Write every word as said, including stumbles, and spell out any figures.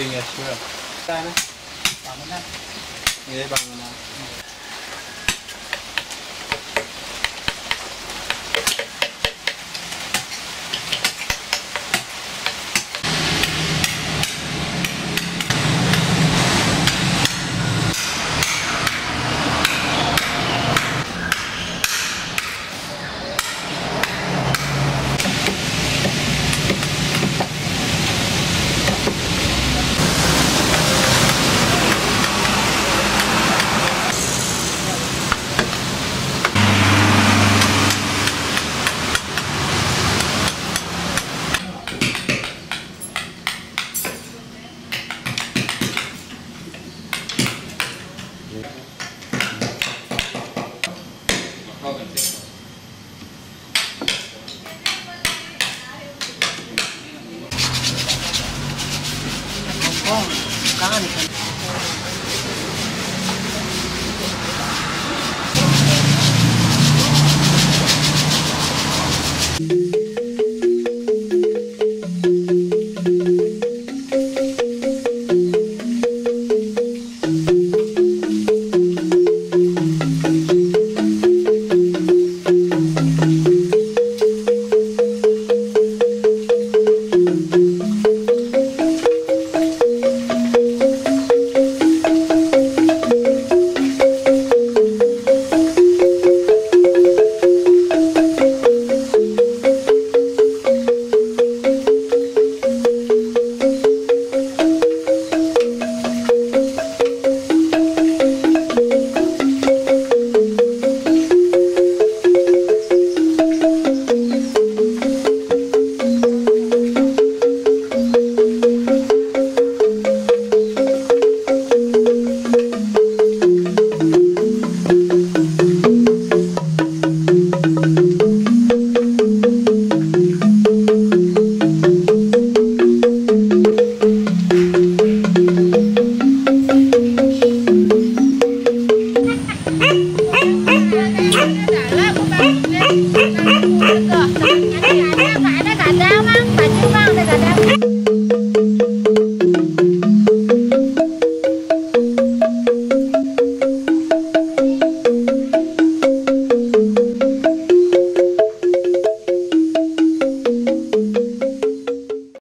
Yes, sure. Try na. Bangun na. Ini bangun na. Thank